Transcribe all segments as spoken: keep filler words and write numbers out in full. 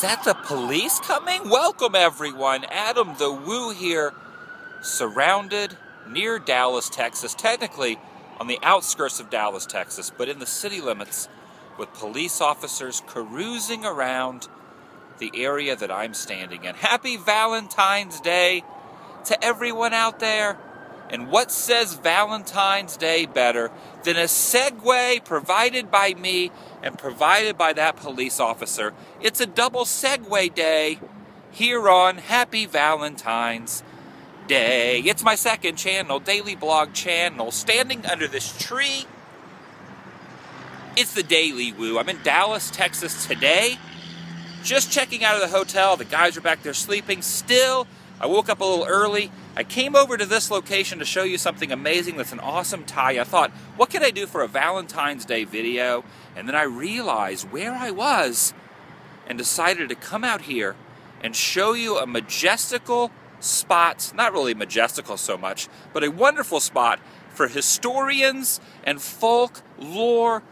Is that the police coming? Welcome, everyone. Adam the Woo here, surrounded near Dallas, Texas, technically on the outskirts of Dallas, Texas, but in the city limits, with police officers carousing around the area that I'm standing in. Happy Valentine's Day to everyone out there. And what says Valentine's Day better than a segue provided by me and provided by that police officer? It's a double segue day here on Happy Valentine's Day. It's my second channel, daily blog channel, standing under this tree. It's the Daily Woo. I'm in Dallas, Texas today. Just checking out of the hotel. The guys are back there sleeping still. I woke up a little early. I came over to this location to show you something amazing that's an awesome tie. I thought, what could I do for a Valentine's Day video? And then I realized where I was and decided to come out here and show you a majestical spot, not really majestical so much, but a wonderful spot for historians and folklore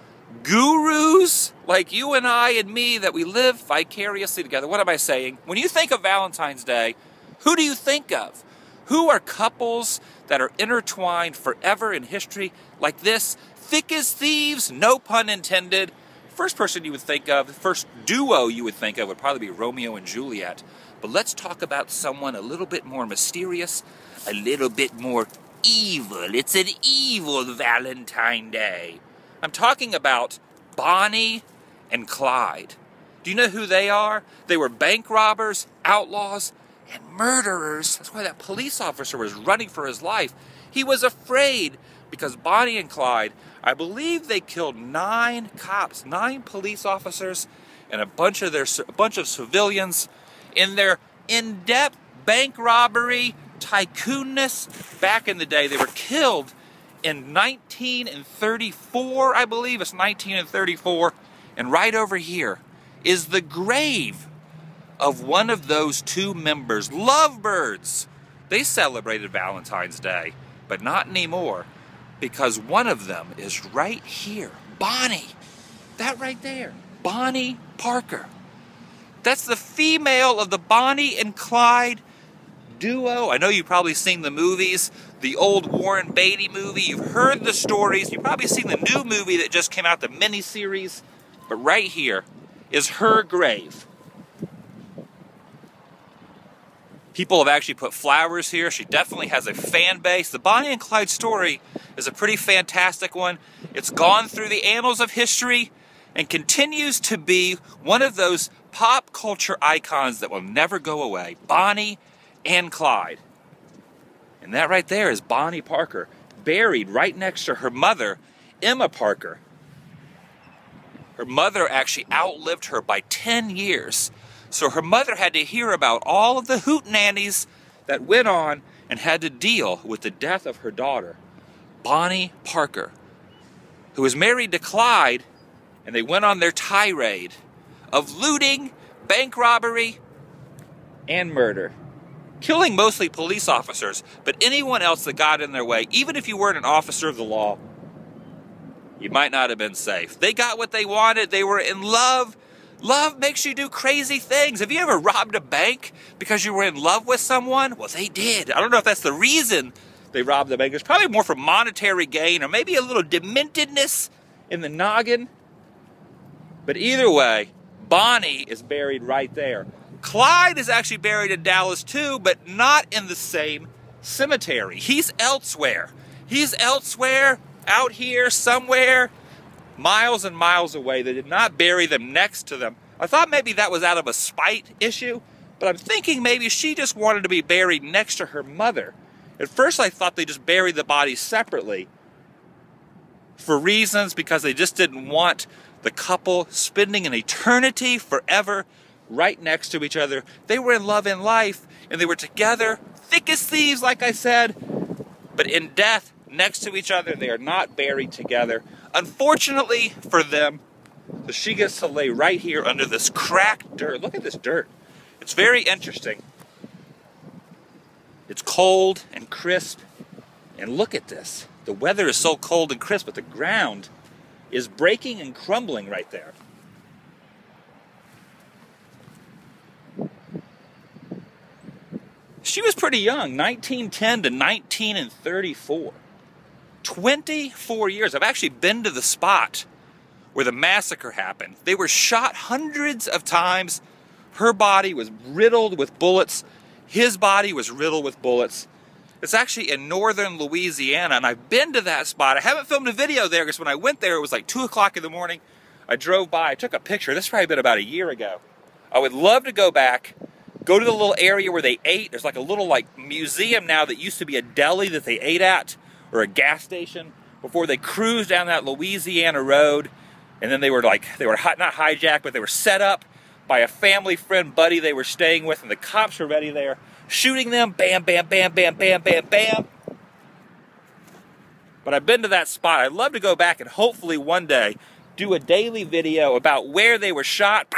gurus like you and I and me, that we live vicariously together. What am I saying? When you think of Valentine's Day, who do you think of? Who are couples that are intertwined forever in history like this? Thick as thieves, no pun intended. First person you would think of, the first duo you would think of would probably be Romeo and Juliet. But let's talk about someone a little bit more mysterious, a little bit more evil. It's an evil Valentine's Day. I'm talking about Bonnie and Clyde. Do you know who they are? They were bank robbers, outlaws, and murderers. That's why that police officer was running for his life. He was afraid because Bonnie and Clyde, I believe they killed nine cops, nine police officers, and a bunch of their a bunch of civilians in their in-depth bank robbery tycoonness. Back in the day, they were killed in nineteen thirty-four, I believe. It's nineteen thirty-four. And right over here is the grave of one of those two members. Lovebirds! They celebrated Valentine's Day, but not anymore, because one of them is right here. Bonnie! That right there. Bonnie Parker. That's the female of the Bonnie and Clyde duo. I know you've probably seen the movies, the old Warren Beatty movie. You've heard the stories. You've probably seen the new movie that just came out, the miniseries. But right here is her grave. People have actually put flowers here. She definitely has a fan base. The Bonnie and Clyde story is a pretty fantastic one. It's gone through the annals of history and continues to be one of those pop culture icons that will never go away. Bonnie and Clyde. And that right there is Bonnie Parker, buried right next to her mother, Emma Parker. Her mother actually outlived her by ten years. So her mother had to hear about all of the hootenannies that went on and had to deal with the death of her daughter, Bonnie Parker, who was married to Clyde, and they went on their tirade of looting, bank robbery, and murder. Killing mostly police officers, but anyone else that got in their way. Even if you weren't an officer of the law, you might not have been safe. They got what they wanted. They were in love. Love makes you do crazy things. Have you ever robbed a bank because you were in love with someone? Well, they did. I don't know if that's the reason they robbed the bank. It's probably more for monetary gain or maybe a little dementedness in the noggin. But either way, Bonnie is buried right there. Clyde is actually buried in Dallas too, but not in the same cemetery. He's elsewhere. He's elsewhere, out here, somewhere, miles and miles away. They did not bury them next to them. I thought maybe that was out of a spite issue, but I'm thinking maybe she just wanted to be buried next to her mother. At first I thought they just buried the bodies separately for reasons because they just didn't want the couple spending an eternity forever right next to each other. They were in love in life, and they were together, thick as thieves, like I said, but in death, next to each other. They are not buried together. Unfortunately for them, so she gets to lay right here under this cracked dirt. Look at this dirt. It's very interesting. It's cold and crisp. And look at this. The weather is so cold and crisp, but the ground is breaking and crumbling right there. she was pretty young, nineteen ten to nineteen thirty-four. twenty-four years. I've actually been to the spot where the massacre happened. They were shot hundreds of times. Her body was riddled with bullets. His body was riddled with bullets. It's actually in northern Louisiana, and I've been to that spot. I haven't filmed a video there because when I went there, it was like two o'clock in the morning. I drove by. I took a picture. This has probably been about a year ago. I would love to go back, go to the little area where they ate. There's like a little like museum now that used to be a deli that they ate at or a gas station before they cruised down that Louisiana road. And then they were like, they were not hijacked, but they were set up by a family friend buddy they were staying with, and the cops were ready there, shooting them, bam, bam, bam, bam, bam, bam, bam. But I've been to that spot. I'd love to go back and hopefully one day do a daily video about where they were shot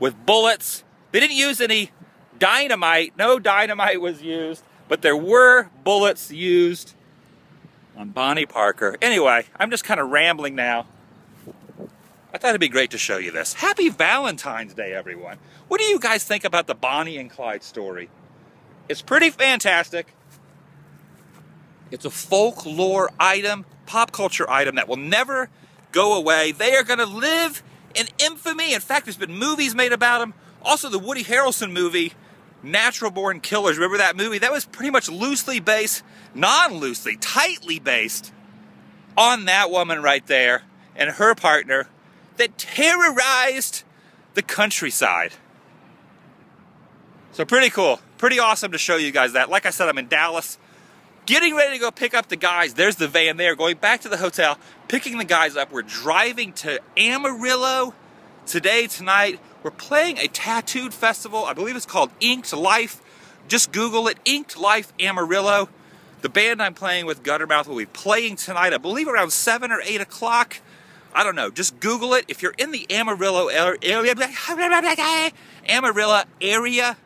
with bullets. They didn't use any dynamite. No dynamite was used, but there were bullets used on Bonnie Parker. Anyway, I'm just kind of rambling now. I thought it'd be great to show you this. Happy Valentine's Day, everyone. What do you guys think about the Bonnie and Clyde story? It's pretty fantastic. It's a folklore item, pop culture item that will never go away. They are gonna live in infamy. In fact, there's been movies made about them. Also, the Woody Harrelson movie, Natural Born Killers, remember that movie? That was pretty much loosely based, non-loosely, tightly based on that woman right there and her partner, that terrorized the countryside. So pretty cool, pretty awesome to show you guys that. Like I said, I'm in Dallas, getting ready to go pick up the guys. There's the van there, going back to the hotel, picking the guys up. We're driving to Amarillo today, tonight. We're playing a tattooed festival. I believe it's called Inked Life. Just Google it, Inked Life Amarillo. The band I'm playing with, Guttermouth, will be playing tonight, I believe around seven or eight o'clock. I don't know, just Google it. If you're in the Amarillo area, Amarillo area,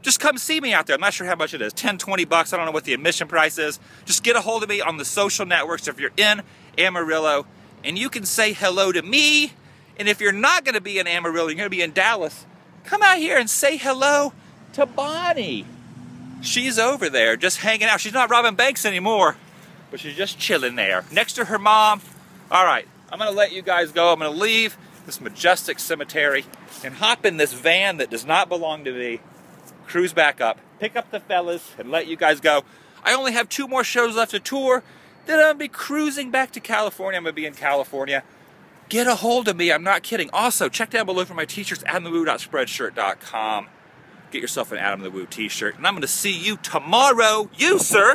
just come see me out there. I'm not sure how much it is, ten, twenty bucks. I don't know what the admission price is. Just get a hold of me on the social networks if you're in Amarillo, and you can say hello to me. And if you're not gonna be in Amarillo, you're gonna be in Dallas, come out here and say hello to Bonnie. She's over there just hanging out. She's not robbing banks anymore, but she's just chilling there next to her mom. All right. I'm gonna let you guys go. I'm gonna leave this majestic cemetery and hop in this van that does not belong to me, cruise back up, pick up the fellas, and let you guys go. I only have two more shows left to tour, then I'm gonna be cruising back to California. I'm gonna be in California. Get a hold of me, I'm not kidding. Also, check down below for my t-shirts, adam the woo dot spreadshirt dot com. Get yourself an Adam the Woo t-shirt, and I'm gonna see you tomorrow. You, sir,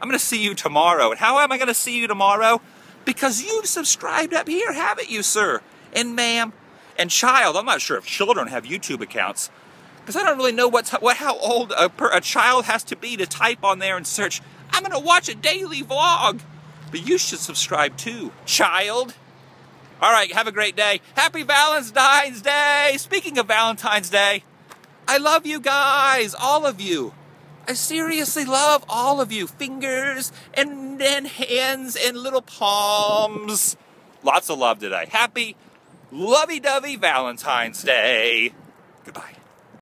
I'm gonna see you tomorrow. And how am I gonna see you tomorrow? Because you've subscribed up here, haven't you, sir? And ma'am, and child. I'm not sure if children have YouTube accounts, because I don't really know what, what how old a, per, a child has to be to type on there and search, I'm gonna watch a daily vlog. But you should subscribe too, child. All right, have a great day. Happy Valentine's Day. Speaking of Valentine's Day, I love you guys, all of you. I seriously love all of you. Fingers and, and hands and little palms. Lots of love today. Happy lovey-dovey Valentine's Day. Goodbye.